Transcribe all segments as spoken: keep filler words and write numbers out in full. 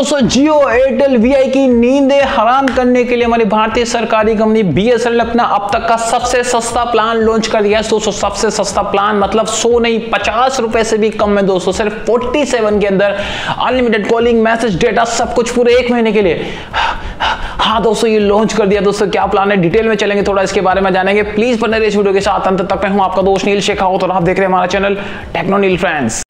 दोस्तों जियो, Airtel, VI की नींदें हराम करने के लिए हमारी भारतीय सरकारी कंपनी बीएसएनएल अपना अब तक का सबसे सस्ता प्लान लॉन्च कर दिया है। दोस्तों सबसे सस्ता प्लान मतलब सौ नहीं पचास रुपए से भी कम में दोस्तों सिर्फ सैंतालीस के अंदर अनलिमिटेड कॉलिंग, मैसेज, डेटा सब कुछ पूरे एक महीने के लिए। हाँ दोस्तों ये लॉन्च कर दिया। दोस्तों क्या प्लान है डिटेल में चलेंगे, थोड़ा इसके बारे में जानेंगे। प्लीज बने रहिए इस वीडियो के साथ अंत तक। मैं हूं आपका दोस्त नील शेखावत और आप देख रहे हैं हमारा channel techno Neel. Friends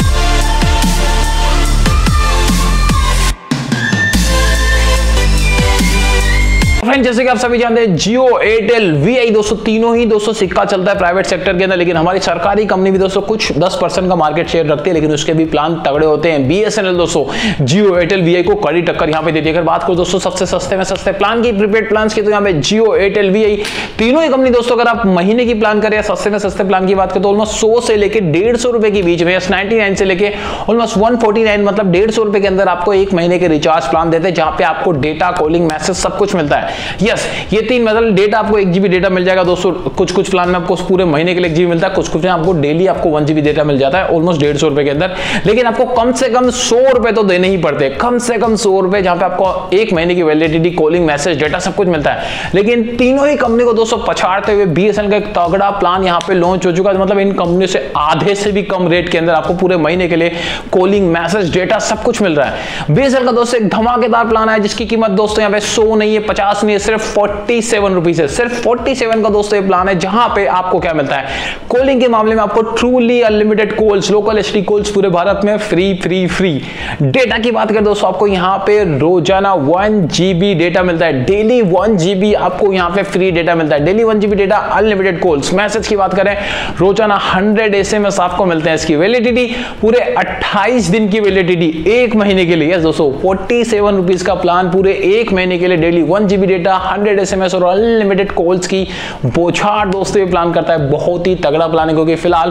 friend जैसे कि आप सभी जानते हैं जियो, एयरटेल, वीआई दोस्तों तीनों ही दोस्तों सिक्का चलता है प्राइवेट सेक्टर के अंदर, लेकिन हमारी सरकारी कंपनी भी दोस्तों कुछ दस परसेंट का मार्केट शेयर रखती है, लेकिन उसके भी प्लान तगड़े होते हैं। बीएसएनएल दोस्तों जियो, एयरटेल, वीआई को कड़ी टक्कर यहाँ पे देती है। अगर बात करो दोस्तों सबसे सस्ते में सस्ते प्लान की, प्रीपेड प्लान की, तो यहाँ पे जियो, एयरटेल, वीआई तीनों ही कंपनी दोस्तों अगर आप महीने की प्लान करें या सस्ते में सस्ते प्लान की बात करें तो ऑलमोस्ट सौ से लेकर डेढ़ सौ रुपए के बीच में, नाइनटी नाइन से लेकर ऑलमोस्ट वन फोर्टी नाइन मतलब डेढ़ सौ रुपए के अंदर आपको एक महीने के रिचार्ज प्लान देते हैं, जहां पे आपको डेटा, कॉलिंग, मैसेज सब कुछ मिलता है। यस yes, ये तीन मतलब डेटा आपको एक जीबी डेटा मिल जाएगा दोस्तों। कुछ कुछ प्लान में आपको पूरे महीने के लिए एक जीबी मिलता है, कुछ कुछ में आपको डेली आपको वन जीबी डेटा मिल जाता है ऑलमोस्ट डेढ़ सौ रुपए के अंदर, लेकिन आपको कम से कम सौ रुपए तो देने ही पड़ते हैं, कम से कम सौ रुपए जहां पे आपको एक महीने की वैलिडिटी, कॉलिंग, मैसेज, डेटा सब कुछ मिलता है। लेकिन तीनों ही कंपनी को दोस्तों पछाड़ते हुए बीएसएनएल का एक तगड़ा प्लान यहाँ पे लॉन्च हो चुका है। मतलब इन कंपनियों से आधे से भी कम रेट के अंदर आपको पूरे महीने के लिए कॉलिंग, मैसेज, डेटा सब कुछ मिल रहा है। बीएसएनएल का दोस्तों एक धमाकेदार प्लान है जिसकी कीमत दोस्तों यहाँ पे सौ नहीं है, पचास नहीं, सिर्फ सैंतालीस रुपीस है। सिर्फ सैंतालीस का दोस्तों ये प्लान है जहां पे आपको क्या मिलता है कॉलिंग के मामले में आपको truly unlimited calls, local ST calls पूरे भारत में फ्री फ्री फ्री। डेटा की बात करें दोस्तों आपको यहां पे रोजाना एक जीबी डेटा मिलता है, डेली एक जीबी आपको यहां पे फ्री डेटा मिलता है, डेली एक GB data, unlimited calls. Message की बात करें रोजाना सौ एसएमएस आपको मिलते हैं। इसकी वैलिडिटी पूरे अट्ठाईस दिन की वैलिडिटी एक महीने के लिए। यस दोस्तों सैंतालीस रुपीस का प्लान पूरे एक महीने के लिए डेली एक जीबी डेटा, सौ एसएमएस और अनलिमिटेड कॉल्स की बोछार दोस्तों ये प्लान करता है। बहुत ही तगड़ा प्लान है क्योंकि फिलहाल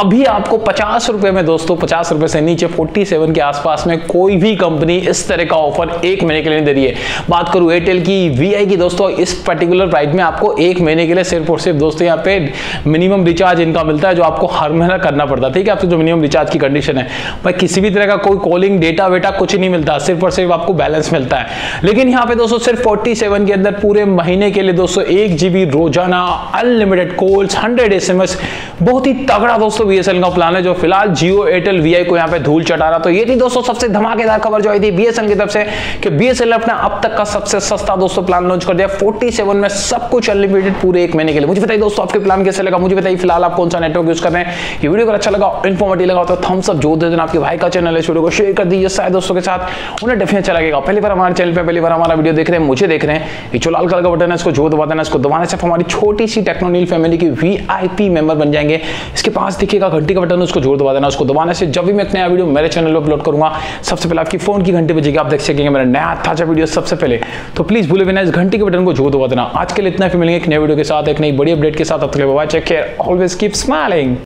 अभी आपको पचास रुपए में दोस्तों पचास रुपए से नीचे सैंतालीस के आसपास में कोई भी कंपनी इस तरह का ऑफर एक महीने के लिए नहीं दे रही है। बात करूं एयरटेल की, वीआई की दोस्तों इस पर्टिकुलर प्राइस में आपको एक महीने के लिए सिर्फ और सिर्फ दोस्तों यहाँ पे मिनिमम रिचार्ज इनका मिलता है जो आपको हर महीना करना पड़ता है। ठीक है, आपको जो मिनिमम रिचार्ज की कंडीशन है भाई किसी भी तरह का कोई कॉलिंग, डेटा वेटा कुछ नहीं मिलता, सिर्फ और सिर्फ आपको बैलेंस मिलता है। लेकिन यहाँ पे दोस्तों सिर्फ सैंतालीस के अंदर पूरे महीने के लिए दोस्तों एक जीबी रोजाना, अनलिमिटेड कॉल्स, हंड्रेड एसएमएस। बहुत ही तगड़ा दोस्तों बीएसएनएल का प्लान है जो फिलहाल जियो, एयरटेल, वीआई को यहाँ पे धूल चटा रहा। तो ये थी दोस्तों सबसे धमाकेदार खबर जो आई थी बीएसएनएल की तरफ से कि बीएसएनएल अपना अब तक का सबसे सस्ता दोस्तों प्लान लॉन्च कर दिया सैंतालीस में, सब कुछ अनलिमिटेड पूरे एक महीने के लिए। मुझे बताइए दोस्तों आपके प्लान कैसे लगा, मुझे बताइए फिलहाल आप कौन सा नेटवर्क यूज कर रहे हैं। ये वीडियो अगर अच्छा लगा, इन्फॉर्मेटिव लगा तो थम्स अप जोर दे देना। आपके भाई का चैनल है, इस वीडियो को शेयर कर दीजिए शायद दोस्तों के साथ उन्हें डेफिनेटली अच्छा लगेगा। पहली बार हमारे चैनल पर पहली बार हमारा वीडियो देख रहे हैं, मुझे देख रहे हैं, ये जो लाल कलर का बटन है इसको जो दबा देना, इसको दबाने से हमारी छोटी सी टेक्नो नील फैमिली की वीआईपी मेंबर बन जाएंगे। इसके पास दिखेगा घंटी का बटन, उसको जोर दबा देना, उसको दबाने से जब भी मैं एक नया वीडियो मेरे चैनल पर अपलोड करूंगा सबसे पहले आपकी फोन की घंटी बजेगी, आप देख सकेंगे मेरा नया ताजा वीडियो सबसे पहले। तो प्लीज भूले बिना इस घंटी के बटन को जोर दबा देना। आज के लिए इतना, फिर मिलेंगे एक नए वीडियो के साथ, एक नई बड़ी अपडेट के साथ। अब तक के लिए bye, take care, always keep smiling.